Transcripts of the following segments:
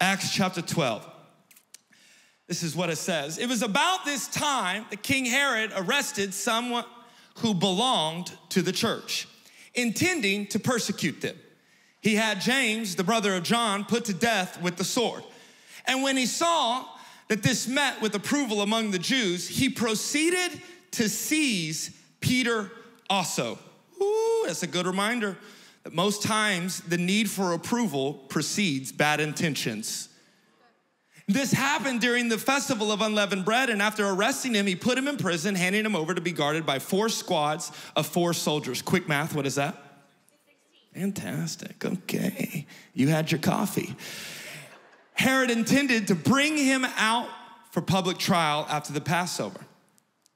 Acts chapter 12. This is what it says. It was about this time that King Herod arrested someone who belonged to the church, intending to persecute them. He had James, the brother of John, put to death with the sword. And when he saw that this met with approval among the Jews, he proceeded to seize Peter also. Ooh, that's a good reminder that most times the need for approval precedes bad intentions. This happened during the festival of unleavened bread, and after arresting him, he put him in prison, handing him over to be guarded by 4 squads of 4 soldiers. Quick math, what is that? 16. Fantastic, okay. You had your coffee. Herod intended to bring him out for public trial after the Passover.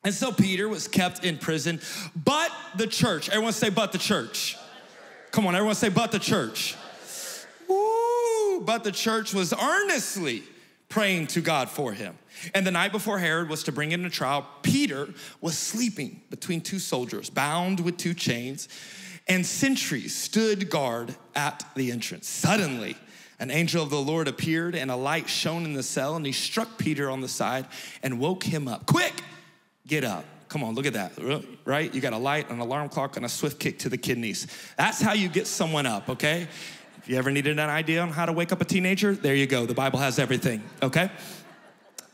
And so Peter was kept in prison, but the church, everyone say, but the church. Come on, everyone say, but the church. Ooh, but the church was earnestly praying to God for him. And the night before Herod was to bring him to trial, Peter was sleeping between 2 soldiers, bound with 2 chains, and sentries stood guard at the entrance. Suddenly, an angel of the Lord appeared, and a light shone in the cell, and he struck Peter on the side and woke him up. Quick, get up. Come on, look at that, right? You got a light, an alarm clock, and a swift kick to the kidneys. That's how you get someone up, okay? If you ever needed an idea on how to wake up a teenager, there you go. The Bible has everything, okay?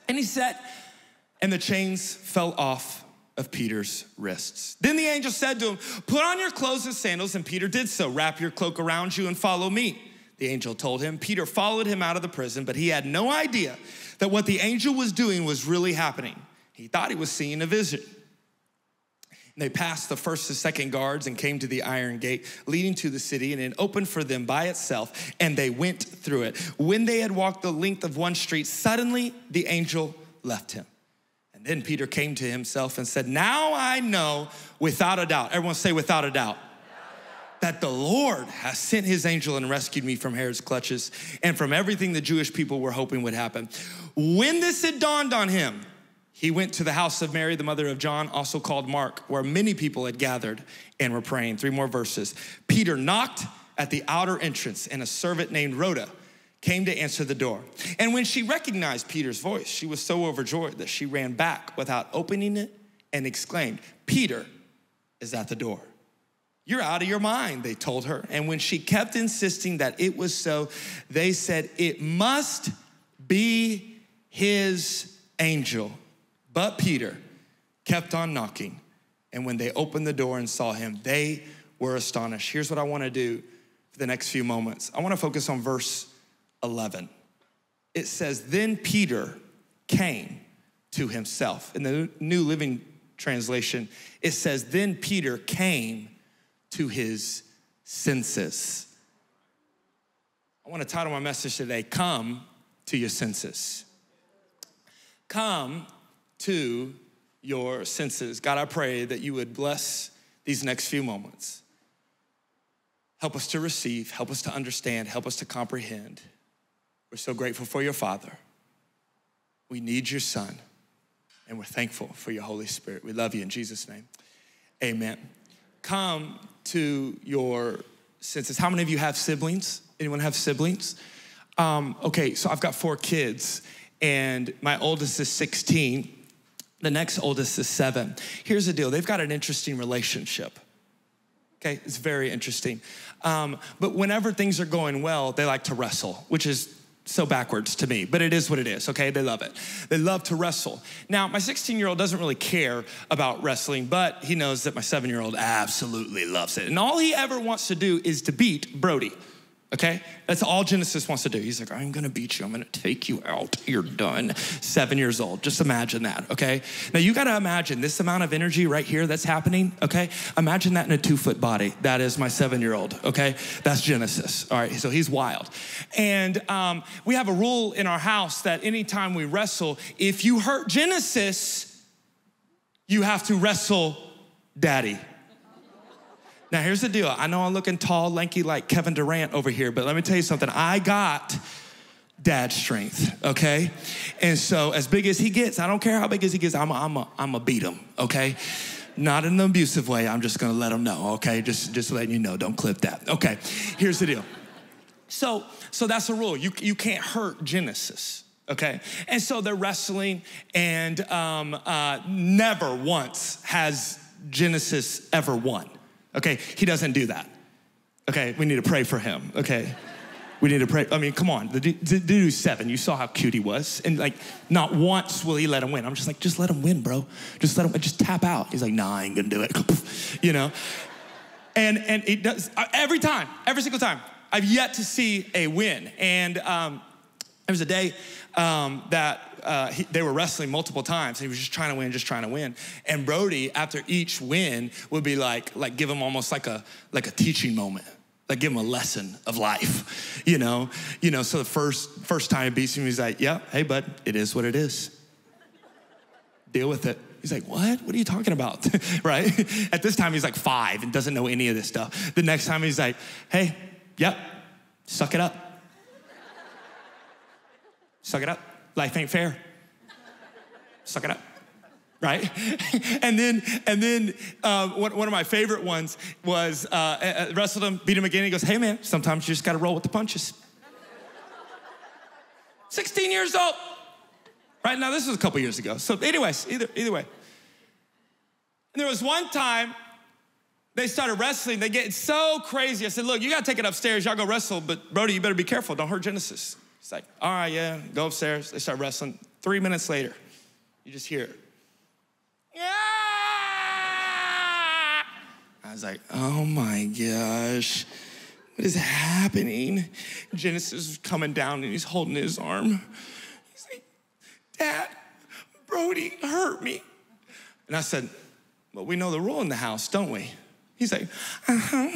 And he said, and the chains fell off of Peter's wrists. Then the angel said to him, put on your clothes and sandals, and Peter did so. Wrap your cloak around you and follow me, the angel told him. Peter followed him out of the prison, but he had no idea that what the angel was doing was really happening. He thought he was seeing a vision. And they passed the 1st and 2nd guards and came to the iron gate leading to the city, and it opened for them by itself, and they went through it. When they had walked the length of 1 street, suddenly the angel left him. And then Peter came to himself and said, now I know without a doubt, everyone say without a doubt, that the Lord has sent his angel and rescued me from Herod's clutches and from everything the Jewish people were hoping would happen. When this had dawned on him, he went to the house of Mary, the mother of John, also called Mark, where many people had gathered and were praying. 3 more verses. Peter knocked at the outer entrance, and a servant named Rhoda came to answer the door. And when she recognized Peter's voice, she was so overjoyed that she ran back without opening it and exclaimed, Peter is at the door. You're out of your mind, they told her. And when she kept insisting that it was so, they said, it must be his angel. But Peter kept on knocking. And when they opened the door and saw him, they were astonished. Here's what I want to do for the next few moments. I want to focus on verse 11. It says, then Peter came to himself. In the New Living Translation, it says, then Peter came to his senses. I want to title my message today, Come to Your Senses. Come to your senses. God, I pray that you would bless these next few moments. Help us to receive, help us to understand, help us to comprehend. We're so grateful for your Father. We need your Son, and we're thankful for your Holy Spirit. We love you in Jesus' name, amen. Come to your senses. How many of you have siblings? Anyone have siblings? Okay, so I've got 4 kids, and my oldest is 16. The next oldest is 7. Here's the deal. They've got an interesting relationship. Okay, it's very interesting. But whenever things are going well, they like to wrestle, which is so backwards to me, but it is what it is, okay? They love it. They love to wrestle. Now, my 16-year-old doesn't really care about wrestling, but he knows that my 7-year-old absolutely loves it. And all he ever wants to do is to beat Brody, okay? That's all Genesis wants to do. He's like, I'm gonna beat you. I'm gonna take you out. You're done. 7 years old. Just imagine that, okay? Now, you gotta imagine this amount of energy right here that's happening, okay? Imagine that in a 2-foot body. That is my 7-year-old, okay? That's Genesis, all right? So he's wild. And we have a rule in our house that anytime we wrestle, if you hurt Genesis, you have to wrestle Daddy. Now, here's the deal. I know I'm looking tall, lanky, like Kevin Durant over here, but let me tell you something. I got dad strength, okay? And so as big as he gets, I don't care how big as he gets, I'm a beat him, okay? Not in an abusive way. I'm just going to let him know, okay? Just letting you know. Don't clip that. Okay, here's the deal. So that's the rule. You can't hurt Genesis, okay? And so they're wrestling, and never once has Genesis ever won, okay? He doesn't do that, okay? We need to pray for him, okay? We need to pray. I mean, come on. The dude's 7. You saw how cute he was. And, like, not once will he let him win. I'm just like, just let him win, bro. Just let him win. Just tap out. He's like, nah, I ain't gonna do it, you know? And it does every time, every single time. I've yet to see a win. And there was a day that they were wrestling multiple times. And he was just trying to win. And Brody, after each win, would be like give him almost like a teaching moment. Like give him a lesson of life, you know? You know, so the first time he beats him, he's like, yeah, hey, bud, it is what it is. Deal with it. He's like, what? What are you talking about, right? At this time, he's like 5 and doesn't know any of this stuff. The next time, he's like, hey, yep, suck it up. Suck it up. Life ain't fair. Suck it up, right? and then one of my favorite ones was wrestled him, beat him again. He goes, hey, man, sometimes you just got to roll with the punches. 16 years old. Right now, this was a couple years ago. So anyways, either way. And there was one time, they started wrestling. They get so crazy. I said, look, you got to take it upstairs. Y'all go wrestle, but Brody, you better be careful. Don't hurt Genesis. He's like, all right, yeah, go upstairs. They start wrestling. 3 minutes later, you just hear it. Yeah! I was like, oh, my gosh. What is happening? Genesis is coming down, and he's holding his arm. He's like, Dad, Brody hurt me. And I said, well, we know the rule in the house, don't we? He's like, uh-huh.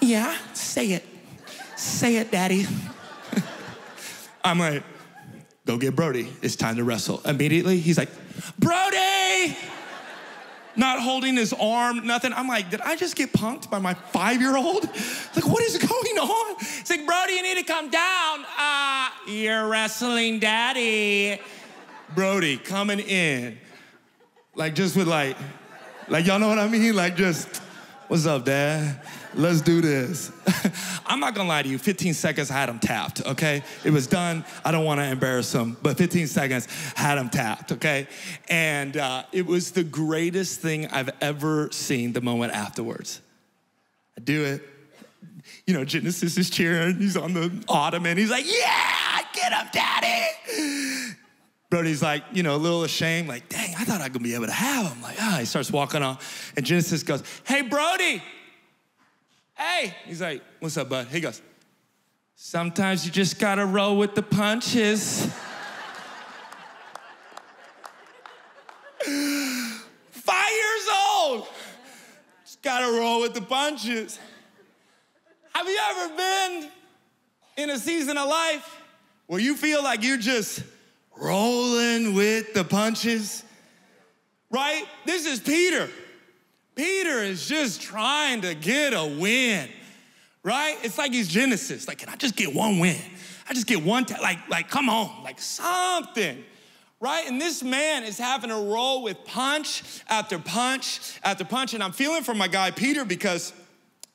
Yeah, say it. Say it, Daddy. I'm like, go get Brody. It's time to wrestle. Immediately, he's like, Brody! Not holding his arm, nothing. I'm like, did I just get punked by my 5-year-old? Like, what is going on? It's like, Brody, you need to come down. You're wrestling Daddy. Brody coming in. Like, just with like, y'all know what I mean? Like, just, what's up, Dad? Let's do this. I'm not gonna lie to you, 15 seconds, I had him tapped, okay? It was done, I don't wanna embarrass him, but 15 seconds, had him tapped, okay? And it was the greatest thing I've ever seen the moment afterwards. I do it, you know, Genesis is cheering, he's on the ottoman, he's like, yeah, get him, Daddy! Brody's like, you know, a little ashamed, like, dang, I thought I could be able to have him. Like, ah, he starts walking off, and Genesis goes, hey, Brody, hey. He's like, what's up, bud? He goes, sometimes you just gotta roll with the punches. 5 years old, just gotta roll with the punches. Have you ever been in a season of life where you feel like you just rolling with the punches, right? This is Peter. Peter is just trying to get a win, right? It's like he's Genesis. Like, can I just get one win? I just get one, like, come on, like something, right? And this man is having to roll with punch after punch after punch. And I'm feeling for my guy Peter because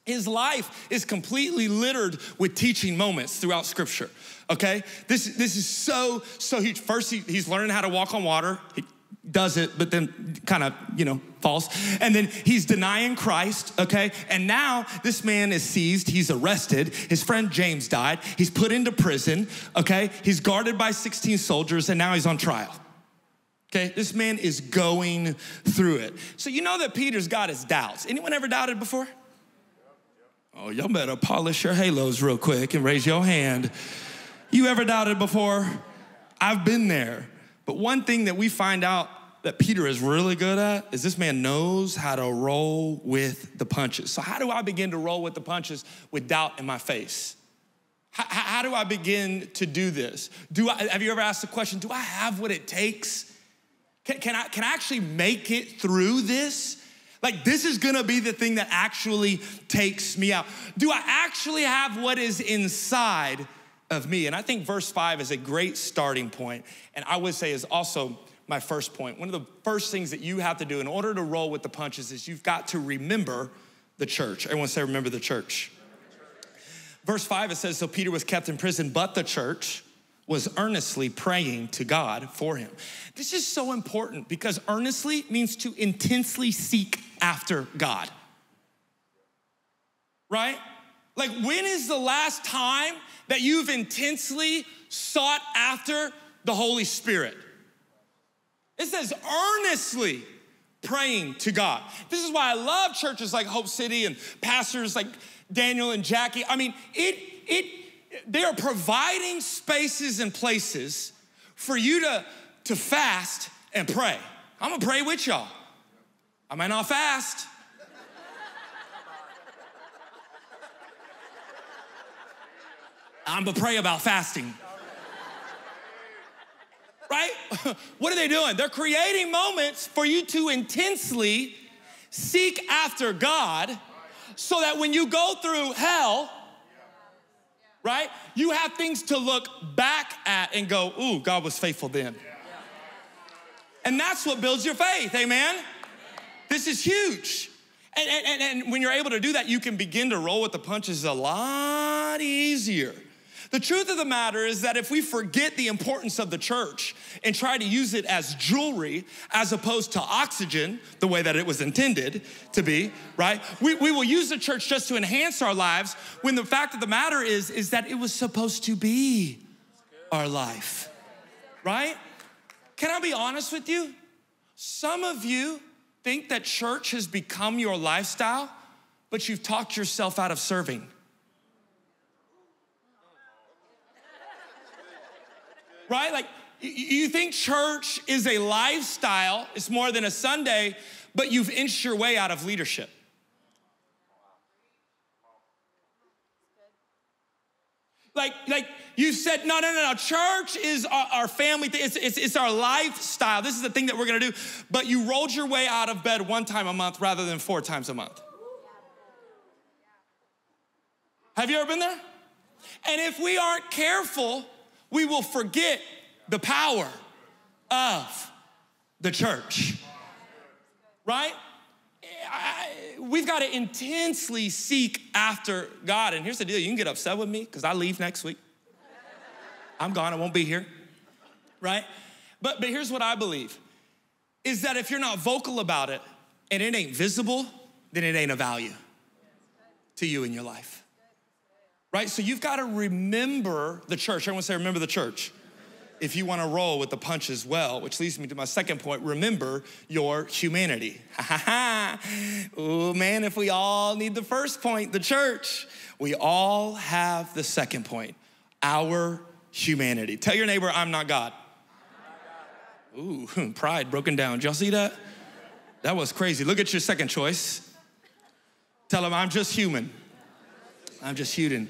his life is completely littered with teaching moments throughout Scripture. Okay, this is so huge. First, he's learning how to walk on water. He does it, but then kind of, you know, falls. And then he's denying Christ, okay? And now this man is seized. He's arrested. His friend James died. He's put into prison, okay? He's guarded by 16 soldiers, and now he's on trial, okay? This man is going through it. So you know that Peter's got his doubts. Anyone ever doubted before? Oh, y'all better polish your halos real quick and raise your hand. You ever doubted before? I've been there. But one thing that we find out that Peter is really good at is this man knows how to roll with the punches. So how do I begin to roll with the punches with doubt in my face? How do I begin to do this? Have you ever asked the question, do I have what it takes? Can I actually make it through this? Like, this is gonna be the thing that actually takes me out. Do I actually have what is inside of me? And I think verse 5 is a great starting point, and I would say is also my first point. One of the first things that you have to do in order to roll with the punches is you've got to remember the church. Everyone say, remember the church. Verse 5, it says, so Peter was kept in prison, but the church was earnestly praying to God for him. This is so important because earnestly means to intensely seek after God, right? Like, when is the last time that you've intensely sought after the Holy Spirit? It says earnestly praying to God. This is why I love churches like Hope City and pastors like Daniel and Jackie. I mean, they are providing spaces and places for you to fast and pray. I'm gonna pray with y'all. I might not fast. I'm gonna pray about fasting. Right? What are they doing? They're creating moments for you to intensely seek after God so that when you go through hell, right, you have things to look back at and go, ooh, God was faithful then. And that's what builds your faith, amen? This is huge. And when you're able to do that, you can begin to roll with the punches a lot easier. The truth of the matter is that if we forget the importance of the church and try to use it as jewelry as opposed to oxygen, the way that it was intended to be, right? We will use the church just to enhance our lives when the fact of the matter is that it was supposed to be our life, right? Can I be honest with you? Some of you think that church has become your lifestyle, but you've talked yourself out of serving. Right? Like, you think church is a lifestyle, it's more than a Sunday, but you've inched your way out of leadership. Like you said, no, church is our family thing, it's our lifestyle. This is the thing that we're gonna do, but you rolled your way out of bed one time a month rather than 4 times a month. Have you ever been there? And if we aren't careful, we will forget the power of the church, right? We've got to intensely seek after God. And here's the deal. You can get upset with me because I leave next week. I'm gone. I won't be here, right? But here's what I believe is that if you're not vocal about it and it ain't visible, then it ain't of value to you in your life. Right? So you've got to remember the church. Everyone say, remember the church. If you want to roll with the punch as well, which leads me to my second point, remember your humanity. Oh man, if we all need the first point, the church, we all have the second point, our humanity. Tell your neighbor, I'm not God. Ooh, pride broken down. Did y'all see that? That was crazy. Look at your second choice. Tell him, I'm just human. I'm just human.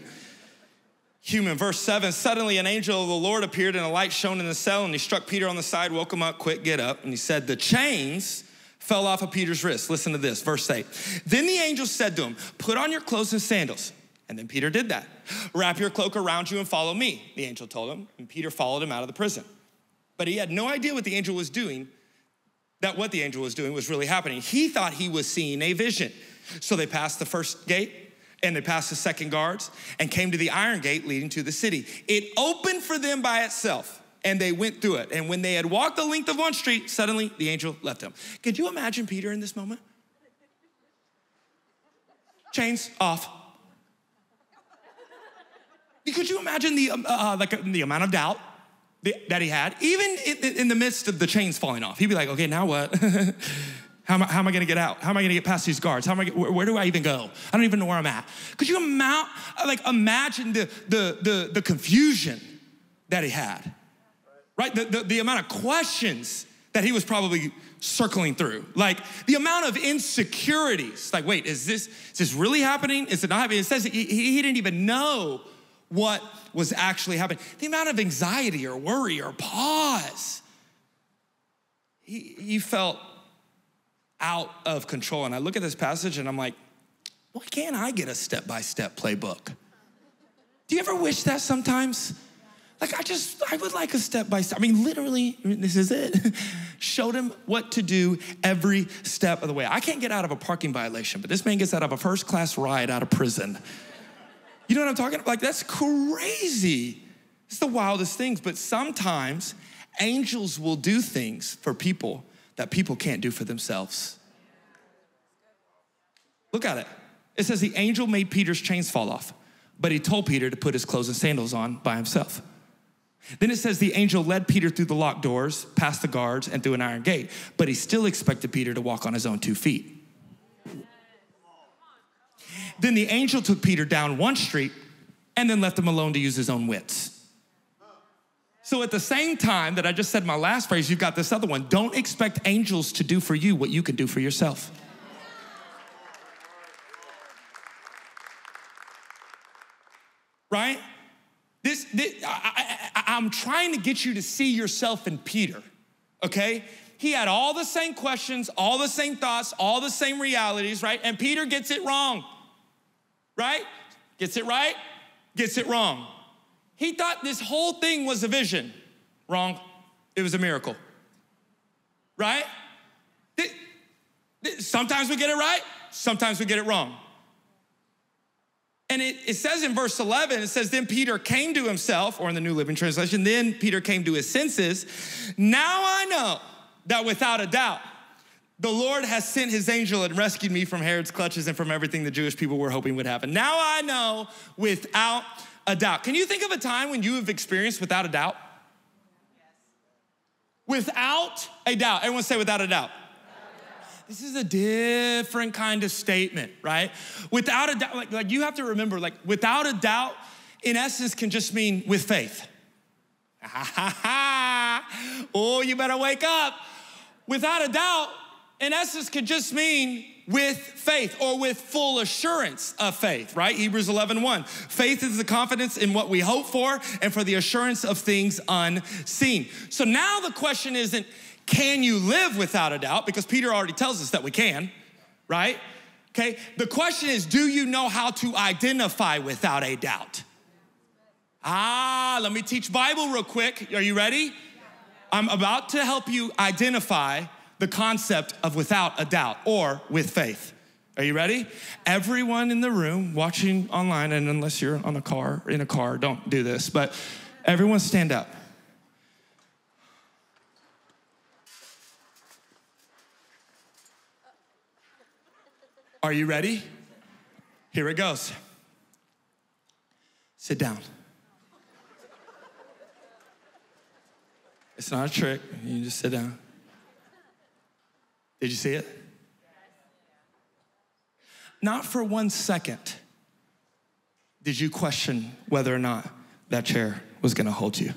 Verse 7, suddenly an angel of the Lord appeared and a light shone in the cell and he struck Peter on the side, woke him up, quick, get up. And he said, the chains fell off of Peter's wrist. Listen to this, verse 8. Then the angel said to him, put on your clothes and sandals. And then Peter did that. Wrap your cloak around you and follow me, the angel told him. And Peter followed him out of the prison. But he had no idea what the angel was doing, that what the angel was doing was really happening. He thought he was seeing a vision. So they passed the first gate, and they passed the second guards and came to the iron gate leading to the city. It opened for them by itself, and they went through it. And when they had walked the length of one street, suddenly the angel left them. Could you imagine Peter in this moment? Chains off. Could you imagine the amount of doubt that he had? Even in the midst of the chains falling off, he'd be like, okay, now what? How am I gonna get out? How am I gonna get past these guards? Where do I even go? I don't even know where I'm at. Could you imagine the confusion that he had, right? The amount of questions that he was probably circling through, like the amount of insecurities. Like, wait, is this really happening? Is it not happening? It says he didn't even know what was actually happening. The amount of anxiety or worry or pause. He felt out of control. And I look at this passage and I'm like, why can't I get a step-by-step playbook? Do you ever wish that sometimes? Like, I would like a step-by-step. I mean, literally, this is it. Showed him what to do every step of the way. I can't get out of a parking violation, but this man gets out of a first-class ride out of prison. You know what I'm talking about? Like, that's crazy. It's the wildest things. But sometimes angels will do things for people that people can't do for themselves. Look at it. It says the angel made Peter's chains fall off, but he told Peter to put his clothes and sandals on by himself. Then it says the angel led Peter through the locked doors, past the guards, and through an iron gate, but he still expected Peter to walk on his own 2 feet. Then the angel took Peter down one street and then left him alone to use his own wits. So at the same time that I just said my last phrase, you've got this other one. Don't expect angels to do for you what you can do for yourself. Right? I'm trying to get you to see yourself in Peter, okay? He had all the same questions, all the same thoughts, all the same realities, right? And Peter gets it wrong, right? Gets it right, gets it wrong. He thought this whole thing was a vision. Wrong. It was a miracle, right? Sometimes we get it right, sometimes we get it wrong. And it says in verse 11, it says, then Peter came to himself, or in the New Living Translation, then Peter came to his senses. Now I know that without a doubt, the Lord has sent his angel and rescued me from Herod's clutches and from everything the Jewish people were hoping would happen. Now I know without a doubt. Can you think of a time when you have experienced without a doubt? Yes. Without a doubt. Everyone say without a doubt. This is a different kind of statement, right? Without a doubt, like you have to remember, like without a doubt, in essence, can just mean with faith. Oh, you better wake up. Without a doubt, in essence, could just mean with faith or with full assurance of faith, right? Hebrews 11:1. Faith is the confidence in what we hope for and for the assurance of things unseen. So now the question isn't, can you live without a doubt? Because Peter already tells us that we can, right? Okay, the question is, do you know how to identify without a doubt? Let me teach Bible real quick. Are you ready? I'm about to help you identify the concept of without a doubt or with faith. Are you ready? Everyone in the room watching online, and unless you're on a car, in a car, don't do this, but everyone stand up. Are you ready? Here it goes. Sit down. It's not a trick. You just sit down. Did you see it? Not for 1 second did you question whether or not that chair was going to hold you.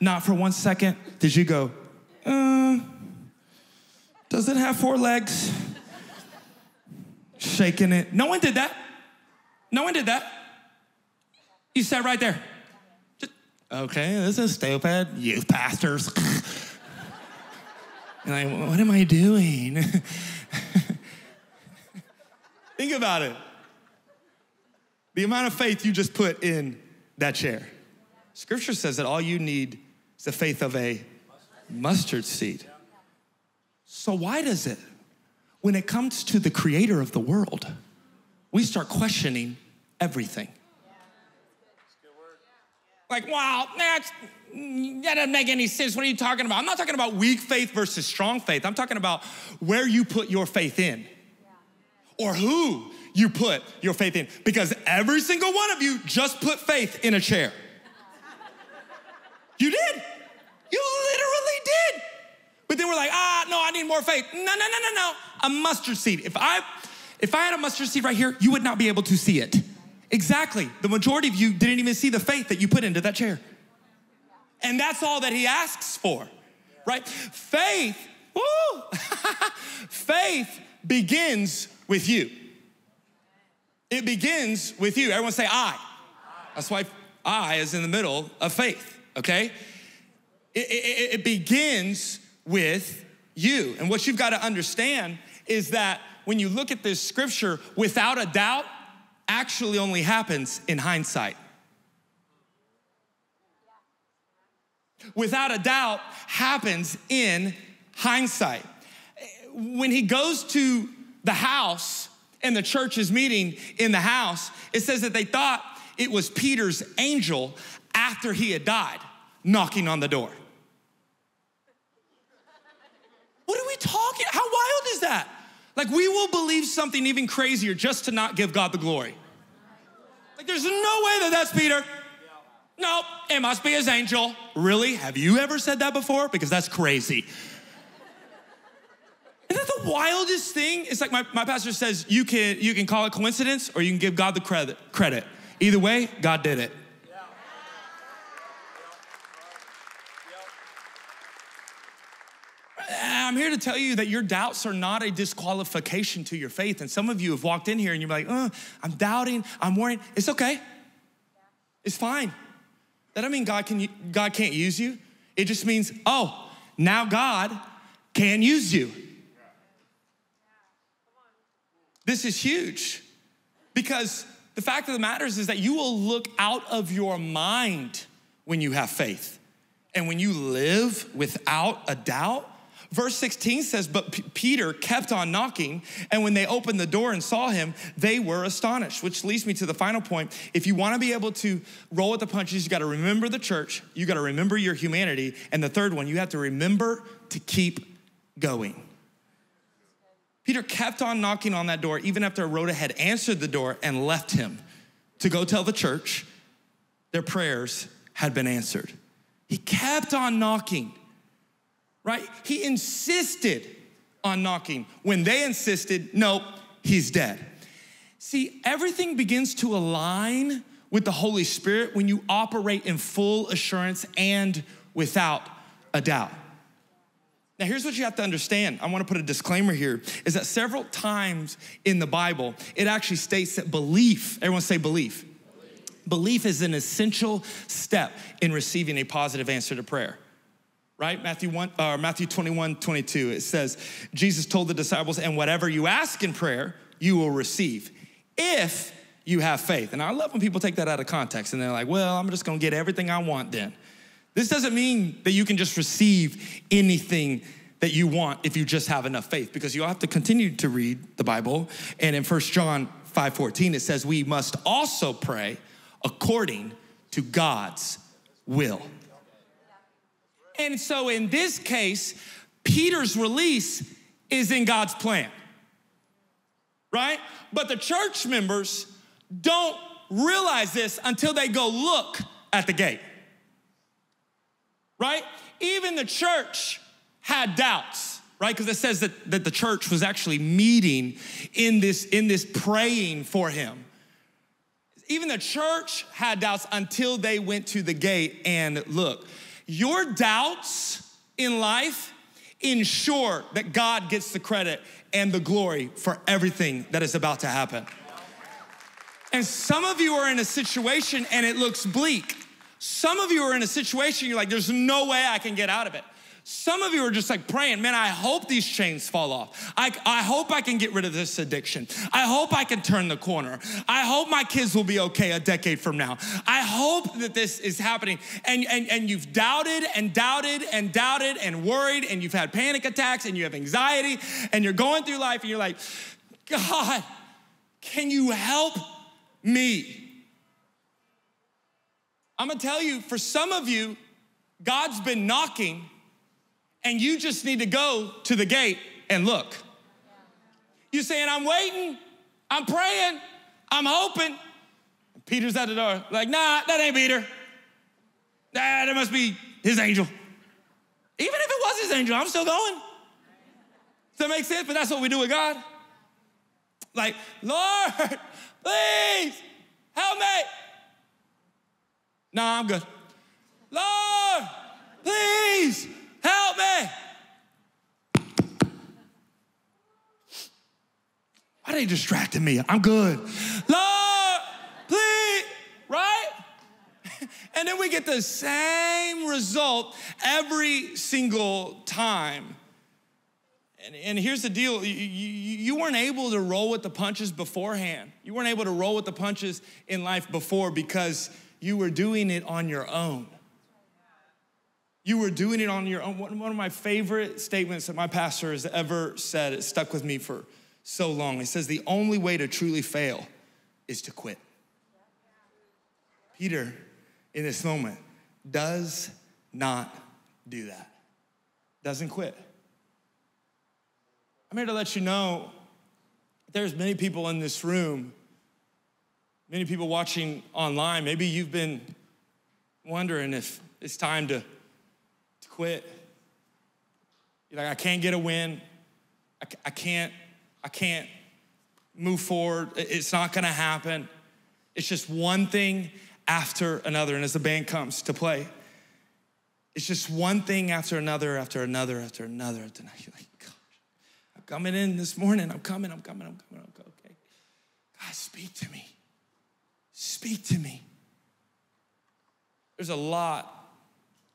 Not for 1 second did you go, does it have 4 legs? Shaking it. No one did that. No one did that. You sat right there. Just, okay, this is stupid. Youth pastors. And like, what am I doing? Think about it. The amount of faith you just put in that chair. Scripture says that all you need is the faith of a mustard seed. So why does it? When it comes to the creator of the world, we start questioning everything. Like, wow, that doesn't make any sense. What are you talking about? I'm not talking about weak faith versus strong faith. I'm talking about where you put your faith in or who you put your faith in, because every single one of you just put faith in a chair. You did. You literally did. But then we're like, no, I need more faith. No. A mustard seed. If I had a mustard seed right here, you would not be able to see it. Exactly. The majority of you didn't even see the faith that you put into that chair. And that's all that he asks for, right? Faith, woo! Faith begins with you. It begins with you. Everyone say I. That's why I is in the middle of faith, okay? It begins with you. And what you've got to understand is that when you look at this scripture, without a doubt actually only happens in hindsight. Without a doubt happens in hindsight. When he goes to the house, and the church is meeting in the house, it says that they thought it was Peter's angel after he had died knocking on the door. What are we talking? How wild is that? Like, we will believe something even crazier just to not give God the glory. Like, there's no way that that's Peter. No, it must be his angel. Really? Have you ever said that before? Because that's crazy. Isn't that the wildest thing? It's like my pastor says, you can call it coincidence or you can give God the credit. Either way, God did it. Yeah. Yeah. Yeah. Yeah. I'm here to tell you that your doubts are not a disqualification to your faith. And some of you have walked in here and you're like, I'm doubting, I'm worrying. It's okay. Yeah. It's fine. That doesn't mean God can't use you. It just means, oh, now God can use you. This is huge, because the fact of the matter is that you will look out of your mind when you have faith and when you live without a doubt. Verse 16 says, but Peter kept on knocking, and when they opened the door and saw him, they were astonished, which leads me to the final point. If you want to be able to roll with the punches, you got to remember the church, you got to remember your humanity, and the third one, you have to remember to keep going. Peter kept on knocking on that door even after Rhoda had answered the door and left him to go tell the church their prayers had been answered. He kept on knocking, right? He insisted on knocking. When they insisted, nope, he's dead. See, everything begins to align with the Holy Spirit when you operate in full assurance and without a doubt. Now, here's what you have to understand. I want to put a disclaimer here, is that several times in the Bible, it actually states that belief, everyone say belief. Belief is an essential step in receiving a positive answer to prayer, right? Matthew 21:22, it says, Jesus told the disciples, and whatever you ask in prayer, you will receive if you have faith. And I love when people take that out of context and they're like, well, I'm just going to get everything I want then. This doesn't mean that you can just receive anything that you want if you just have enough faith, because you'll have to continue to read the Bible. And in 1 John 5:14, it says, we must also pray according to God's will. And so in this case, Peter's release is in God's plan, right? But the church members don't realize this until they go look at the gate. Right? Even the church had doubts, right? Because it says that the church was actually meeting in this praying for him. Even the church had doubts until they went to the gate and look. Your doubts in life ensure that God gets the credit and the glory for everything that is about to happen. And some of you are in a situation and it looks bleak. Some of you are in a situation, you're like, there's no way I can get out of it. Some of you are just like praying, man, I hope these chains fall off. I hope I can get rid of this addiction. I hope I can turn the corner. I hope my kids will be okay a decade from now. I hope that this is happening. And you've doubted and doubted and doubted and worried, and you've had panic attacks and you have anxiety, and you're going through life and you're like, God, can you help me? I'm gonna tell you, for some of you, God's been knocking and you just need to go to the gate and look. You're saying, I'm waiting, I'm praying, I'm hoping. And Peter's at the door, like, nah, that ain't Peter. Nah, that must be his angel. Even if it was his angel, I'm still going. Does that make sense? But that's what we do with God. Like, Lord, please help me. No, I'm good. Lord, please help me. Why are they distracting me? I'm good. Lord, please, right? And then we get the same result every single time. And here's the deal, you weren't able to roll with the punches beforehand. You weren't able to roll with the punches in life before because you were doing it on your own. You were doing it on your own. One of my favorite statements that my pastor has ever said, it stuck with me for so long. He says the only way to truly fail is to quit. Peter, in this moment, does not do that. Doesn't quit. I'm here to let you know there's many people in this room, many people watching online. Maybe you've been wondering if it's time to quit. You're like, I can't get a win. I can't move forward. It's not gonna happen. It's just one thing after another. And as the band comes to play, it's just one thing after another, after another, after another. After another. You're like, gosh, I'm coming in this morning. I'm coming. Okay. God, speak to me. Speak to me. There's a lot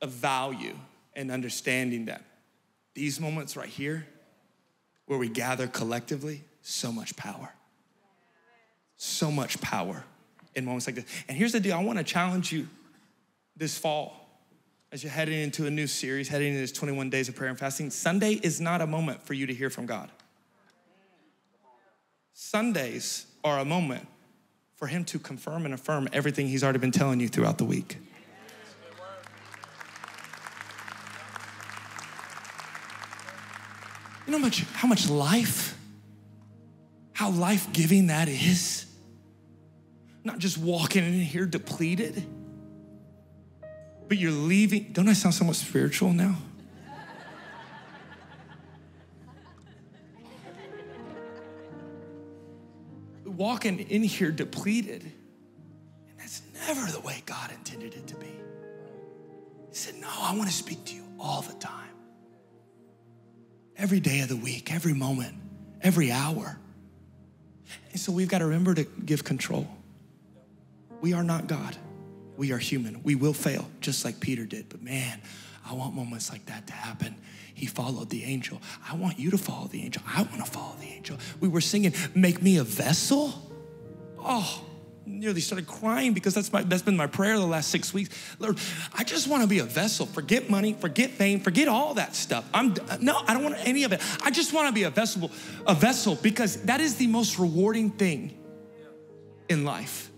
of value in understanding that these moments right here, where we gather collectively, so much power. So much power in moments like this. And here's the deal. I want to challenge you this fall as you're heading into a new series, heading into this 21 days of prayer and fasting. Sunday is not a moment for you to hear from God. Sundays are a moment for him to confirm and affirm everything he's already been telling you throughout the week. You know how much life, how life-giving that is? Not just walking in here depleted, but you're leaving. Don't I sound somewhat spiritual now? Walking in here depleted, and that's never the way God intended it to be. He said, no, I want to speak to you all the time. Every day of the week, every moment, every hour. And so we've got to remember to give control. We are not God. We are human. We will fail, just like Peter did. But man, I want moments like that to happen. He followed the angel. I want you to follow the angel. I want to follow the angel. We were singing, make me a vessel. Oh, nearly started crying because that's been my prayer the last 6 weeks. Lord, I just want to be a vessel. Forget money, forget fame, forget all that stuff. I don't want any of it. I just want to be a vessel because that is the most rewarding thing in life.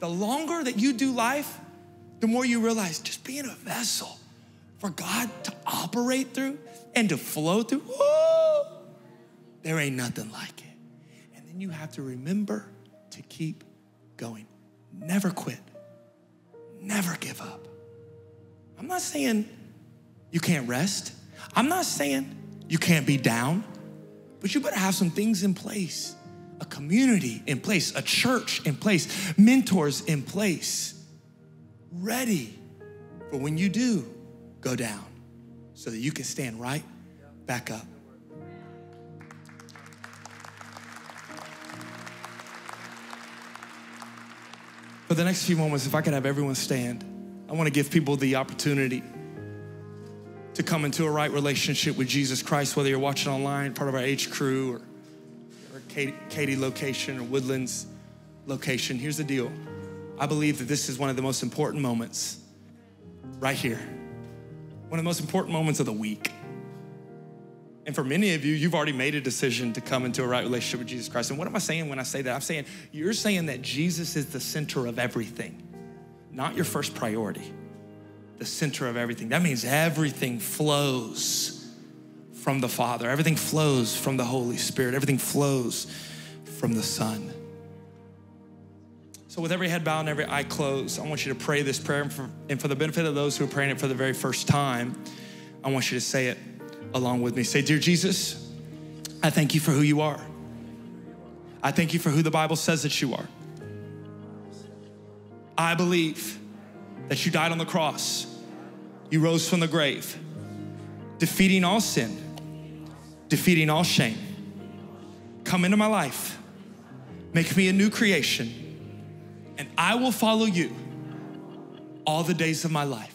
The longer that you do life, the more you realize just being a vessel for God to operate through and to flow through, whoa, there ain't nothing like it. And then you have to remember to keep going. Never quit. Never give up. I'm not saying you can't rest. I'm not saying you can't be down, but you better have some things in place. A community in place, a church in place, mentors in place, ready for when you do go down so that you can stand right back up. For the next few moments, if I could have everyone stand, I want to give people the opportunity to come into a right relationship with Jesus Christ, whether you're watching online, part of our H crew, or Katie location or Woodlands location. Here's the deal. I believe that this is one of the most important moments right here. One of the most important moments of the week. And for many of you, you've already made a decision to come into a right relationship with Jesus Christ. And what am I saying when I say that? I'm saying, you're saying that Jesus is the center of everything, not your first priority, the center of everything. That means everything flows from the Father. Everything flows from the Holy Spirit. Everything flows from the Son. So with every head bowed and every eye closed, I want you to pray this prayer. And for the benefit of those who are praying it for the very first time, I want you to say it along with me. Say, dear Jesus, I thank you for who you are. I thank you for who the Bible says that you are. I believe that you died on the cross. You rose from the grave, defeating all sin, defeating all shame. Come into my life. Make me a new creation. And I will follow you all the days of my life.